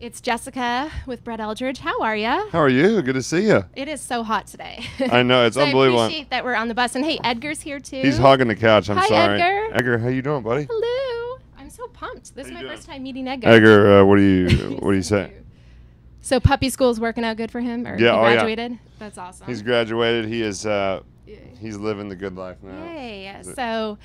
It's Jessica with Brett Eldredge. How are you? How are you? Good to see you. It is so hot today. I know. It's so unbelievable. I appreciate that we're on the bus. And hey, Edgar's here too. He's hogging the couch. Hi, sorry. Edgar. Edgar, how you doing, buddy? Hello. I'm so pumped. This is my first time meeting Edgar. Edgar, what do you say? So puppy school is working out good for him? Or he graduated? Yeah. That's awesome. He's graduated. He is he's living the good life now. Yay. So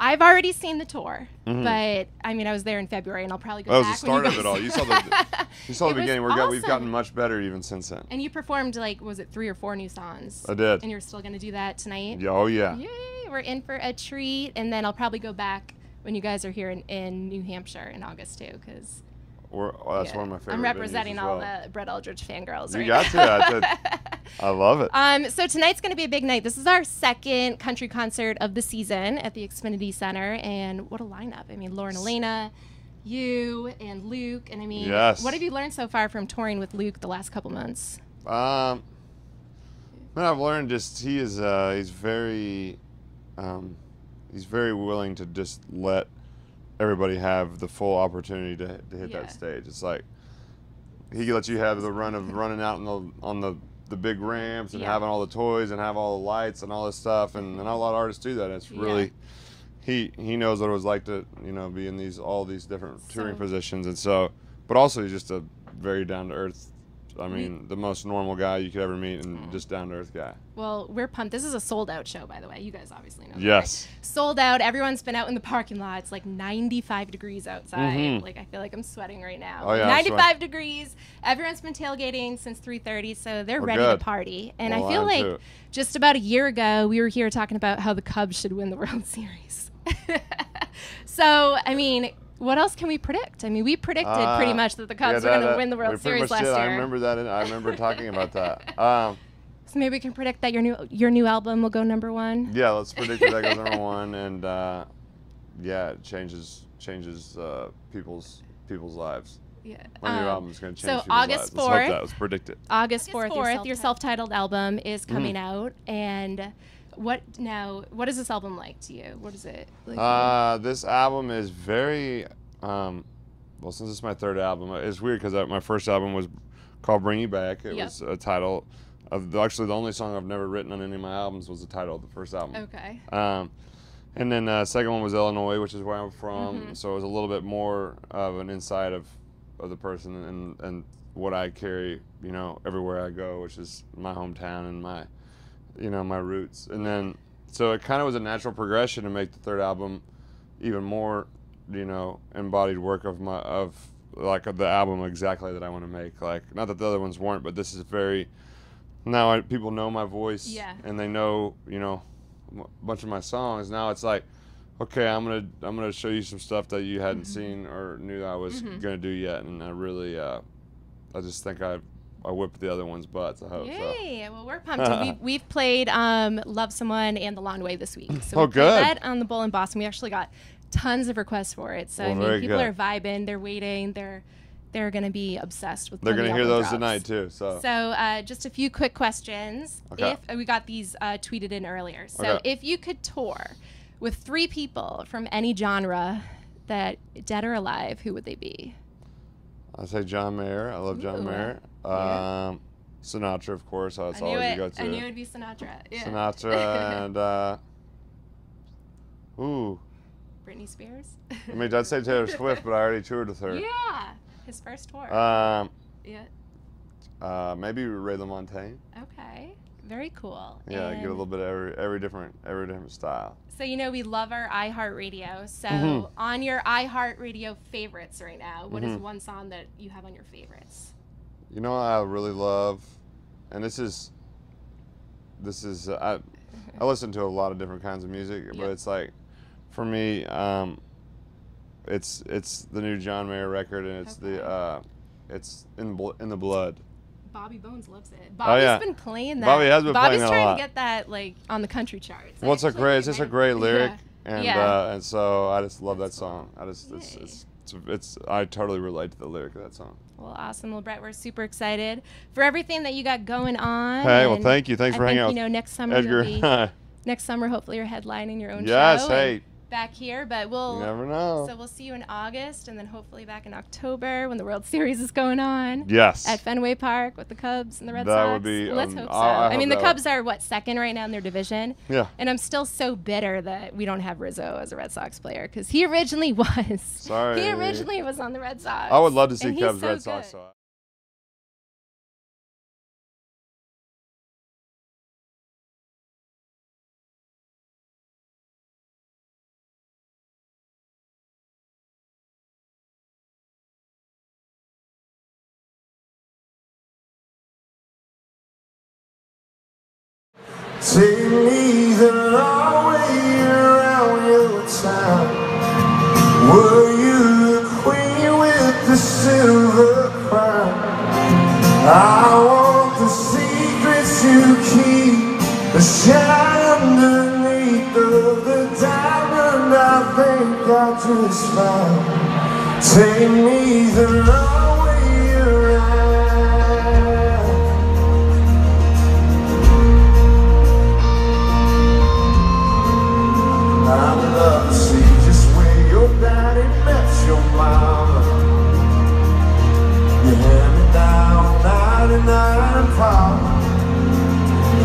I've already seen the tour, but I mean, I was there in February, and I'll probably go back. That was the start of it all. You saw the beginning. We've gotten much better even since then. And you performed, like, was it 3 or 4 new songs? I did. And you're still going to do that tonight? Oh, yeah. Yay, we're in for a treat. And then I'll probably go back when you guys are here in New Hampshire in August, too, because... that's one of my favorite. I'm representing all the Brett Eldredge fangirls. You got to. I love it. So tonight's going to be a big night. This is our second country concert of the season at the Xfinity Center, and what a lineup! I mean, Lauren Elena, you, and Luke, and I mean, what have you learned so far from touring with Luke the last couple months? I've learned just he is he's very willing to just let everybody have the full opportunity to hit that stage. It's like he lets you have the run of running out on the big ramps and having all the toys and have all the lights and all this stuff, and a lot of artists do that. It's really he knows what it was like to, you know, be in all these different touring positions, and so but also he's just a very down to earth, I mean, the most normal guy you could ever meet, and just down-to-earth guy. Well, we're pumped. This is a sold-out show, by the way. You guys obviously know that. Yes. Right? Sold out. Everyone's been out in the parking lot. It's like 95 degrees outside. Like, I feel like I'm sweating right now. Oh, yeah, 95 degrees. Everyone's been tailgating since 3:30, so they're ready to party. And I feel like just about a year ago, we were here talking about how the Cubs should win the World Series. So, I mean... What else can we predict? I mean, we predicted pretty much that the Cubs were going to win the World Series last year. I remember that. I remember talking about that. So maybe we can predict that your new album will go #1. Yeah, let's predict that goes #1, and it changes people's lives. Yeah. My new album's going to change people's lives. So August 4th. Let's hope that was predicted. August 4th, your self-titled album is coming out, and. What is this album like to you? What is it like? This album is very, well, since it's my third album, it's weird because my first album was called Bring You Back. It was a title of, actually the only song I've never written on any of my albums was the title of the first album. Okay. And then second one was Illinois, which is where I'm from. So it was a little bit more of an inside of the person and what I carry, you know, everywhere I go, which is my hometown and my... you know, my roots. And then so it kind of was a natural progression to make the third album even more, you know, embodied work of the album exactly that I want to make. Like, not that the other ones weren't, but this is very, now people know my voice and they know, you know, a bunch of my songs. Now it's like, okay, I'm gonna show you some stuff that you hadn't seen or knew I was gonna do yet. And I really I just think I whipped the other one's butts, I hope. Yay! So. Well, we're pumped. We've played Love Someone and The Long Way this week. So we played that on the bowl in Boston. We actually got tons of requests for it. So, I mean, people are vibing. They're waiting. They're going to be obsessed with the album. They're going to hear those tonight, too. So just a few quick questions. Okay. We got these tweeted in earlier. So if you could tour with 3 people from any genre, that dead or alive, who would they be? I'd say John Mayer. I love John Mayer. Sinatra, of course. That's always you go to. I knew it would be Sinatra. Yeah. Sinatra and Britney Spears. I mean, I'd say Taylor Swift, but I already toured with her. Yeah, his first tour. Maybe Ray LaMontagne. Okay, very cool. Yeah, and get a little bit of every different style. So you know we love our iHeartRadio. So on your iHeartRadio favorites right now, what is one song that you have on your favorites? You know what I really love, and this is I listen to a lot of different kinds of music, but it's like, for me, it's the new John Mayer record, and it's the it's in the Blood. Bobby Bones loves it. Bobby's been playing that. Bobby has been playing that a lot. Bobby's trying to get that like on the country charts. Well, it's a great lyric, and so I just love that song. I totally relate to the lyric of that song. Well, awesome. Well, Brett, we're super excited for everything that you got going on. Hey, well, thank you. Thanks for hanging out. You know, next summer, hopefully you're headlining your own show. Yes, hey. back here, but we'll never know. So we'll see you in August, and then hopefully back in October when the World Series is going on. Yes, at Fenway Park with the Cubs and the Red Sox. That would be. Let's hope so. I mean, the Cubs are what, second right now in their division. Yeah. And I'm still so bitter that we don't have Rizzo as a Red Sox player because he originally was. Sorry. He originally was on the Red Sox. I would love to see Cubs Red Sox. Take me the long way around your town. Were you the queen with the silver crown? I want the secrets you keep, the shine underneath of the diamond I think I just found. Take me the long way.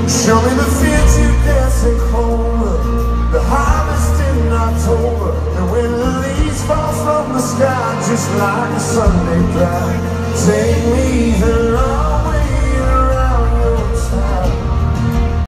Show me the fields you dance in clover, the harvest in October, and when the leaves fall from the sky, just like a Sunday drive, take me the long.